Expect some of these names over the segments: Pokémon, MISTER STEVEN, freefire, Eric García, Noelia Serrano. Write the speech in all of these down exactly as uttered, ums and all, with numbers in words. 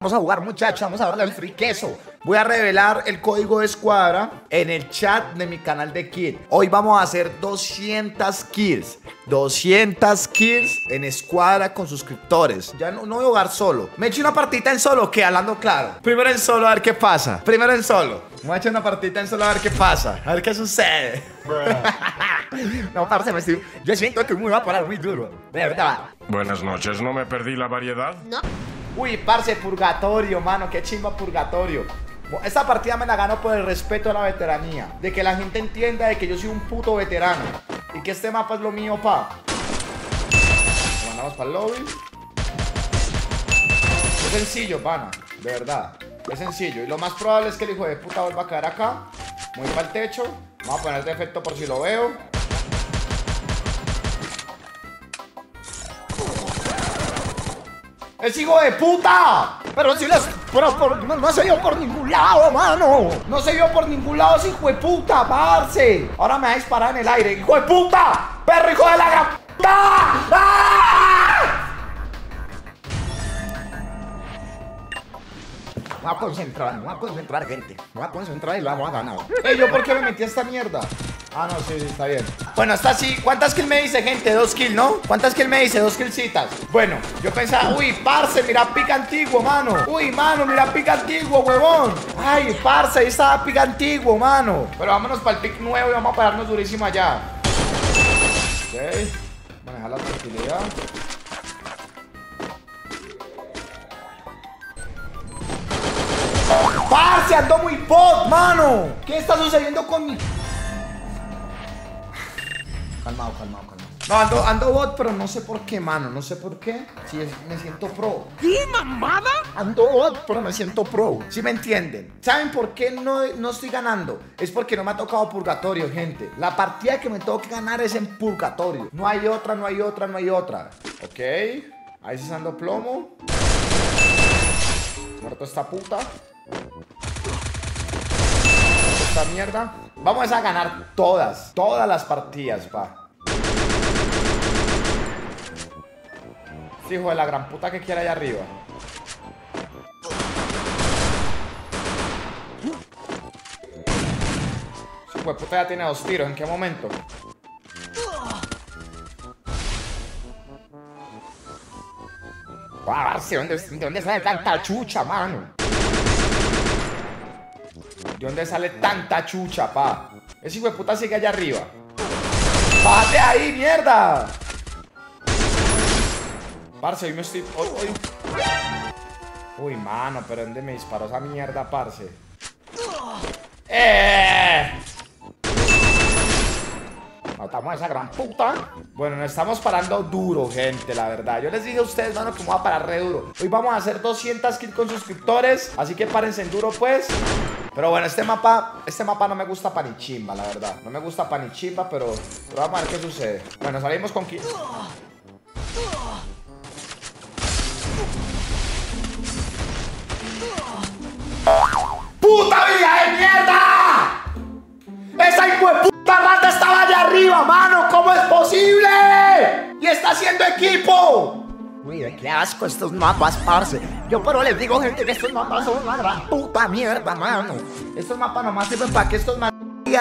Vamos a jugar, muchachos, vamos a darle al free queso. Voy a revelar el código de escuadra en el chat de mi canal de kill. Hoy vamos a hacer doscientas kills, doscientas kills en escuadra con suscriptores. Ya no, no voy a jugar solo. Me eché una partita en solo, que hablando claro. Primero en solo a ver qué pasa. Primero en solo. Me voy a echar una partita en solo a ver qué pasa. A ver qué sucede. No, parce, me estoy... Yo siento que me va a parar muy duro. Buenas noches, ¿no me perdí la variedad? No. Uy, parce, purgatorio, mano, qué chimba purgatorio. Esta partida me la gano por el respeto a la veteranía. De que la gente entienda de que yo soy un puto veterano. Y que este mapa es lo mío, pa. Lo mandamos para el lobby. Es sencillo, pana, de verdad. Es sencillo. Y lo más probable es que el hijo de puta vuelva a caer acá. Muy para el techo. Vamos a poner defecto por si lo veo. ¡Es hijo de puta! Pero si las... Pero, pero, no se vio por ningún lado, mano. No se vio por ningún lado ese hijo de puta, parce. Ahora me va a disparar en el aire. ¡Hijo de puta! ¡Perro hijo de la gran puta! ¡Ah! Me voy a concentrar, me voy a concentrar, gente. Me voy a concentrar y lo vamos a ganar. Ey, ¿yo por qué me metí a esta mierda? Ah, no, sí, sí, está bien. Bueno, está así. ¿Cuántas kills me dice, gente? Dos kills, ¿no? ¿Cuántas kills me dice? Dos killcitas. Bueno, yo pensaba, uy, parce, mira pica antiguo, mano. Uy, mano, mira pica antiguo, huevón. Ay, parce, ahí estaba pica antiguo, mano. Pero vámonos para el pick nuevo y vamos a pararnos durísimo allá. Ok. Manejar la tranquilidad. Parce, ando muy bot, mano. ¿Qué está sucediendo con mi... Calmado, calmado, calmado. No, ando, ando bot, pero no sé por qué, mano. No sé por qué. Si es, me siento pro. ¿Qué mamada? Ando bot, pero me siento pro. Si me entienden. ¿Saben por qué no, no estoy ganando? Es porque no me ha tocado purgatorio, gente. La partida que me tengo que ganar es en purgatorio. No hay otra, no hay otra, no hay otra. Ok. Ahí se ando plomo. Muerto esta puta. Esta mierda. Vamos a ganar todas, todas las partidas, va. Hijo de la gran puta que quiera allá arriba. Su hijo de puta ya tiene dos tiros, ¿en qué momento? ¿De dónde, de dónde sale tanta chucha, mano? ¿De dónde sale tanta chucha, pa? Ese hijo de puta sigue allá arriba. ¡Bájate ahí, mierda! Parce, hoy me estoy... Hoy, hoy. Uy, mano, pero ¿dónde me disparó esa mierda, parce? ¡Eh! Matamos a esa gran puta. Bueno, nos estamos parando duro, gente, la verdad. Yo les dije a ustedes, mano, que me voy a parar re duro. Hoy vamos a hacer doscientas kills con suscriptores. Así que párense en duro, pues. Pero bueno, este mapa, este mapa no me gusta para ni chimba, la verdad. No me gusta para ni chimba, pero, pero vamos a ver qué sucede. Bueno, salimos con quince. ¡Puta vida de mierda! ¡Esa hijueputa rata estaba allá arriba, mano! ¿Cómo es posible? ¡Y está haciendo equipo! Uy, qué asco estos mapas, parce. Yo pero les digo, gente, que estos mapas son una gran puta mierda, mano. Estos mapas nomás sirven para que estos más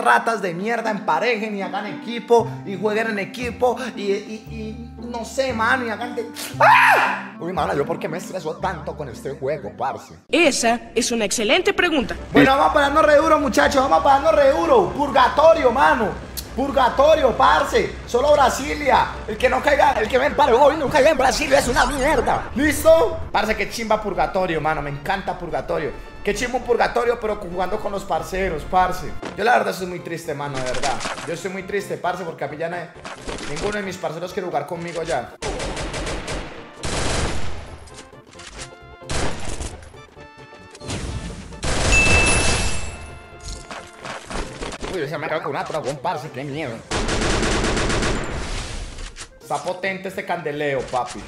ratas de mierda emparejen y hagan equipo y jueguen en equipo y, y, y no sé, mano, y hagan de... ¡Ah! Uy, mano, yo por qué me estresó tanto con este juego, parce. Esa es una excelente pregunta. Bueno, vamos a pararnos re duro, muchachos, vamos a pararnos re duro. Purgatorio, mano. Purgatorio, parce. Solo Brasilia. El que no caiga, el que me empare hoy no caiga en Brasilia es una mierda. ¿Listo? Parce, que chimba purgatorio, mano. Me encanta purgatorio. Que chimba un purgatorio, pero jugando con los parceros, parce. Yo la verdad estoy muy triste, mano, de verdad. Yo estoy muy triste, parce, porque a mí ya no hay... ninguno de mis parceros quiere jugar conmigo ya. Uy, se me acabó con una tragón, parce, qué miedo. Está potente este candeleo, papi.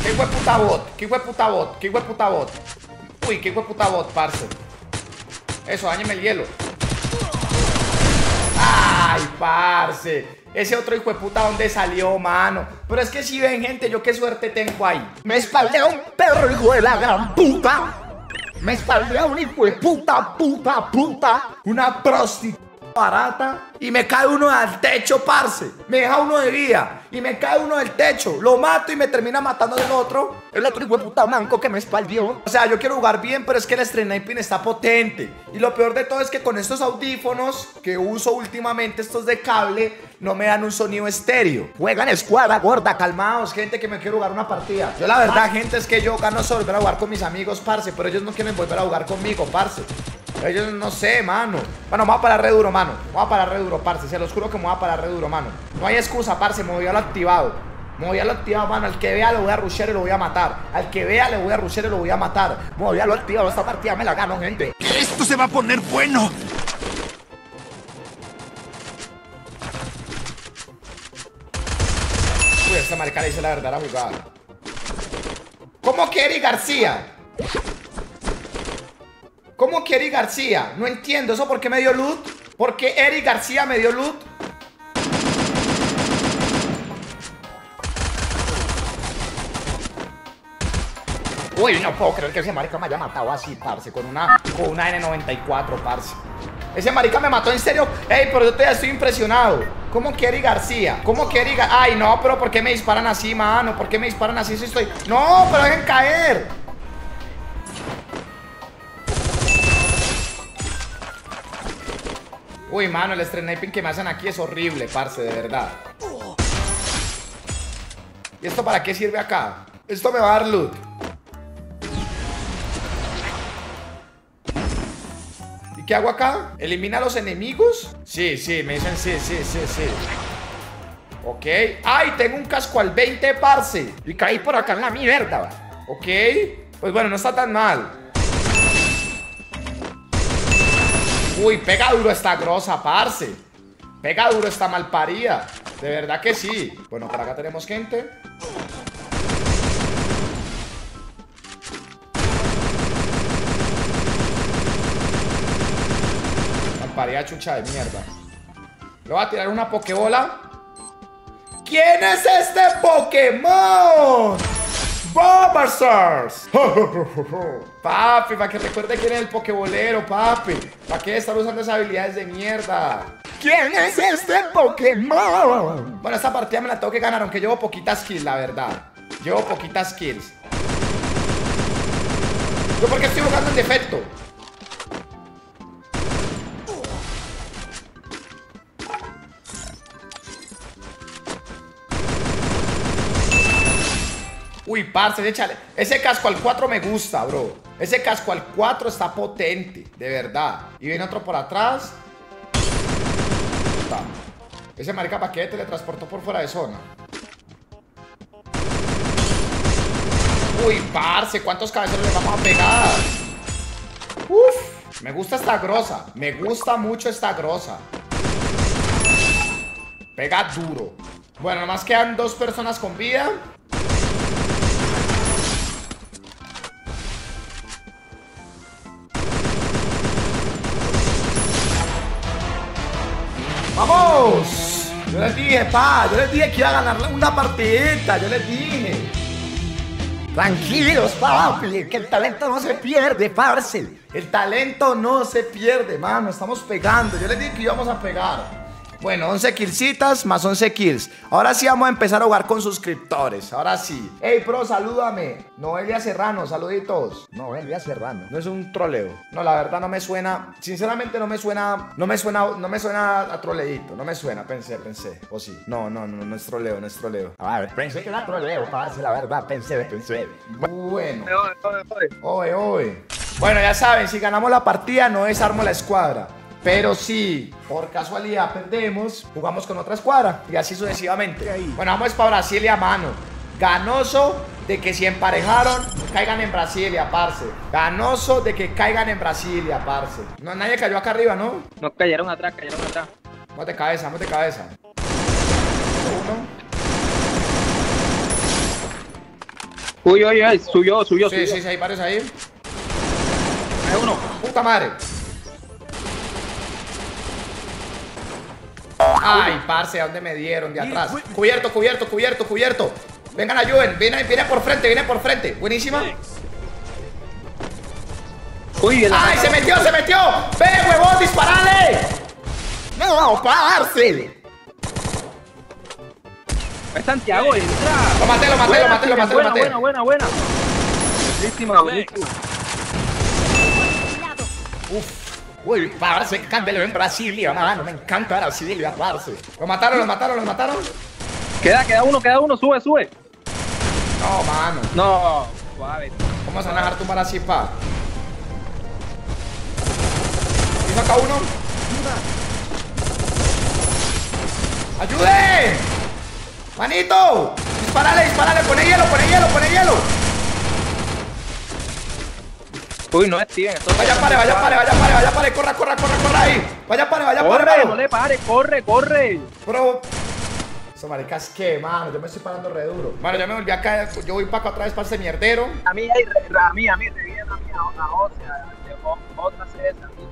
Qué hueputa bot, qué hueputa bot, qué hueputa bot. Uy, qué hueputa bot, parce. Eso, dañeme el hielo. ¡Ah! Ay, parce, ese otro hijo de puta, ¿dónde salió, mano? Pero es que si ven, gente, yo qué suerte tengo ahí. Me espaldea un perro, hijo de la gran puta. Me espaldea un hijo de puta, puta, puta. Una prostituta barata. Y me cae uno al techo, parce. Me deja uno de vida. Y me cae uno del techo. Lo mato y me termina matando del otro. El otro hijo de puta manco que me espaldió. O sea, yo quiero jugar bien, pero es que el streaming está potente. Y lo peor de todo es que con estos audífonos que uso últimamente, estos de cable, no me dan un sonido estéreo. Juegan escuadra, gorda. Calmaos, gente, que me quiero jugar una partida. Yo la verdad, gente, es que yo gano solo volver a jugar con mis amigos, parce. Pero ellos no quieren volver a jugar conmigo, parce. Ellos no sé, mano. Bueno, me voy a parar re duro, mano. Me voy a parar re duro, parce. Se los juro que me voy a parar re duro, mano. No hay excusa, parce. Me voy a lo activado. Me voy a lo activado, mano. Al que vea lo voy a rushear y lo voy a matar. Al que vea le voy a rushear y lo voy a matar. Me voy a lo activado. Esta partida me la gano, gente. Esto se va a poner bueno. Uy, esta marica le hice la verdadera jugada. ¿Cómo quiere García? ¿Cómo que Eric García? No entiendo. ¿Eso por qué me dio loot? ¿Por qué Eric García me dio loot? Uy, no puedo creer que ese marica me haya matado así, parce. Con una, con una ene noventa y cuatro, parce. Ese marica me mató, ¿en serio? Ey, pero yo todavía estoy impresionado. ¿Cómo que Eric García? ¿Cómo que Eric García? Ay, no, pero ¿por qué me disparan así, mano? ¿Por qué me disparan así si estoy...? ¡No, pero dejen caer! Uy, mano, el sniping que me hacen aquí es horrible, parce, de verdad. ¿Y esto para qué sirve acá? Esto me va a dar loot. ¿Y qué hago acá? ¿Elimina a los enemigos? Sí, sí, me dicen sí, sí, sí, sí. Ok. ¡Ay, tengo un casco al veinte, parce! Y caí por acá en la mierda, va. Ok. Pues bueno, no está tan mal. Uy, pega duro esta grosa, parce. Pega duro esta malparida. De verdad que sí. Bueno, por acá tenemos gente. Malparida chucha de mierda. Le voy a tirar una pokebola. ¿Quién es este Pokémon? Bombasters. Papi, para que recuerde quién es el pokebolero, papi. ¿Para qué estar usando esas habilidades de mierda? ¿Quién es este Pokémon? Bueno, esta partida me la tengo que ganar, aunque llevo poquitas kills, la verdad. Llevo poquitas kills. ¿Yo por qué estoy jugando en defecto? Uy, parce, échale. Ese casco al cuatro me gusta, bro. Ese casco al cuatro está potente, de verdad. Y viene otro por atrás. Ese marica paquete le transportó por fuera de zona. Uy, parce, ¿cuántos cabezones le vamos a pegar? Uf, me gusta esta grosa. Me gusta mucho esta grosa. Pega duro. Bueno, nomás quedan dos personas con vida. ¡Vamos! Yo les dije, pa, yo les dije que iba a ganar una partidita, yo les dije. Tranquilos, papi, que el talento no se pierde, parce. El talento no se pierde, mano, estamos pegando, yo les dije que íbamos a pegar. Bueno, once killcitas más once kills. Ahora sí vamos a empezar a jugar con suscriptores. Ahora sí. Ey, pro, salúdame. Noelia Serrano, saluditos. Noelia Serrano. No es un troleo. No, la verdad no me suena. Sinceramente no me suena. No me suena. No me suena a troleito. No me suena. Pensé, pensé. O sí. No, no, no, no es troleo, no es troleo. A ver, pensé que era troleo, parce, la verdad. Pensé, pensé. Bueno. Oye, oye. Bueno, ya saben, si ganamos la partida, no desarmo la escuadra. Pero si por casualidad perdemos, jugamos con otra escuadra y así sucesivamente. Bueno, vamos para Brasilia, mano. Ganoso de que si emparejaron, caigan en Brasilia, parce. Ganoso de que caigan en Brasilia, parce. No, nadie cayó acá arriba, ¿no? No, cayeron atrás, cayeron atrás. Vamos de cabeza, vamos de cabeza. Uno. Uy, uy, uy, subió, subió, sí, subió. Sí, sí, hay varios ahí. Hay uno. Puta madre. Ay, parce, ¿a dónde me dieron? De atrás. Cubierto, cubierto, cubierto, cubierto. Vengan, ayuden. Viene, viene por frente, viene por frente. Buenísima. Uy, ¡ay, se metió, se metió! ¡Ve, huevón, disparale! ¡No, parce! Es Santiago, entra. Lo maté, lo maté, lo maté, lo maté, lo maté. Buena, buena, buena. Buenísima, buenísima. Uf, uy, parce, cándelo en Brasilia, mano, me encanta Brasilia, parce. Lo mataron, lo mataron, lo mataron. Queda, queda uno, queda uno, sube, sube. No, mano. No, suave. ¿Cómo se van a dejar tumbar así, pa? ¿Y saca uno? ¡Ayude! ¡Manito! ¡Disparale, disparale! ¡Pone hielo, pone hielo, pone hielo! Uy, no es Steven. Vaya pare, vaya pare, vaya pare, vaya pare, corra, corra, corra, corra ahí. Vaya pare, vaya corre, pare. No le pare, corre, corre. Bro. Eso maricas que, mano, yo me estoy parando re duro. Mano, ya me volví acá, yo voy para acá otra vez para ese mierdero. A mí, a mí, a mí, te viene a mí, a otra, a otra, a mí.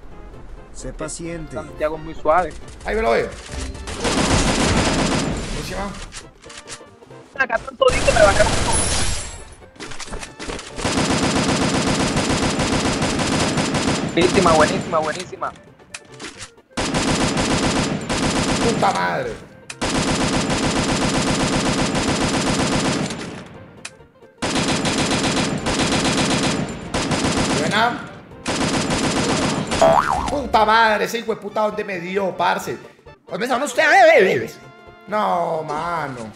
Sé paciente. Santiago es muy suave. Ahí me lo veo. Buenísima. Acá están toditos, pero acá no. Buenísima, buenísima, buenísima. Puta madre. Buena. Puta madre, ese hijo de puta donde me dio, parce. ¿Dónde están ustedes, bebés? No, mano.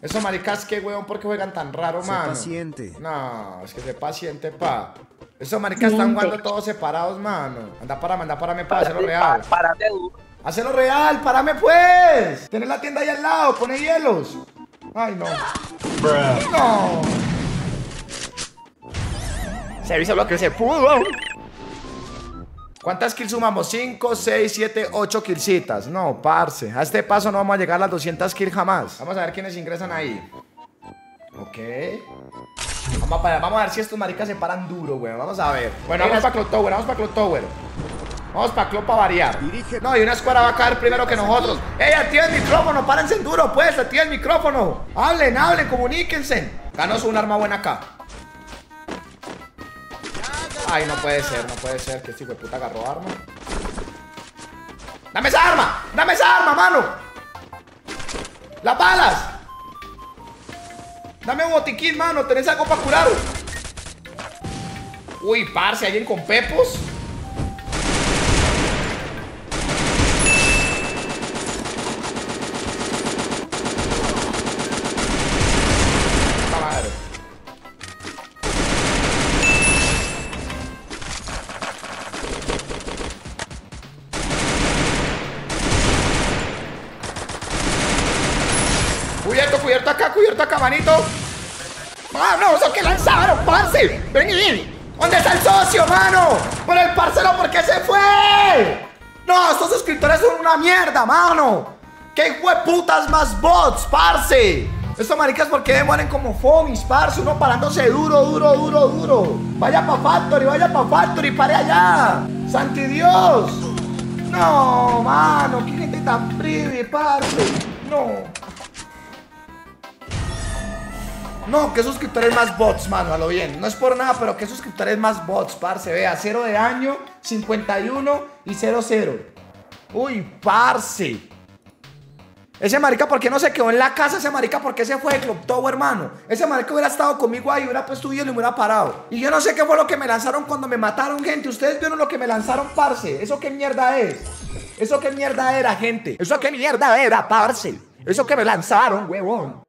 Esos maricas que, weón, ¿por qué juegan tan raro, mano? Sé paciente. No, es que sé paciente, pa. Esos maricas están jugando todos separados, mano. Anda, párame, anda, párame, pa, hacerlo real. Párate, duro. Hacerlo real, párame, pues. Tenés la tienda ahí al lado, pone hielos. Ay, no. Bruh. No. Servicio bloque, se pudo. ¿Cuántas kills sumamos? cinco, seis, siete, ocho killcitas. No, parce. A este paso no vamos a llegar a las doscientas kills jamás. Vamos a ver quiénes ingresan ahí. Ok. Vamos a, vamos a ver si estos maricas se paran duro, güey. Vamos a ver. Bueno, vamos para Clock Tower, vamos para Clock Tower. Vamos para Clock para variar. No, y una escuadra va a caer primero que nosotros. ¡Ey, activen el micrófono! ¡Párense duro, pues! ¡Activen el micrófono! ¡Hablen, hablen! ¡Comuníquense! Danos un arma buena acá. Ay, no puede ser, no puede ser que este hijo de puta agarró arma. ¡Dame esa arma! ¡Dame esa arma, mano! ¡Las balas! Dame un botiquín, mano. ¿Tenés algo para curar? Uy, parce, alguien con pepos. La madre. Cubierto, cubierto acá, cubierto acá, manito. ¡Mano, eso que lanzaron, parce! ¡Vení! ¿Dónde está el socio, mano? ¡Por el parcero, ¿por qué se fue? ¡No, estos suscriptores son una mierda, mano! ¡Qué hueputas más bots, parce! Estos maricas, ¿por qué me mueren como fomis, parce? Uno parándose duro, duro, duro, duro. Vaya pa' Factory, vaya pa' Factory, pare allá. ¡Santi Dios! No, mano, qué gente tan privy, parce. No. No, que suscriptores más bots, mano, a lo bien. No es por nada, pero que suscriptores más bots, parce. Vea, cero de daño, cincuenta y uno y cero cero. Uy, parce. Ese marica, ¿por qué no se quedó en la casa? Ese marica, ¿por qué se fue de Clock Tower, hermano? Ese marica hubiera estado conmigo ahí, hubiera puesto hielo y me hubiera parado. Y yo no sé qué fue lo que me lanzaron cuando me mataron, gente. Ustedes vieron lo que me lanzaron, parce. ¿Eso qué mierda es? ¿Eso qué mierda era, gente? ¿Eso qué mierda era, parce? ¿Eso que me lanzaron, huevón?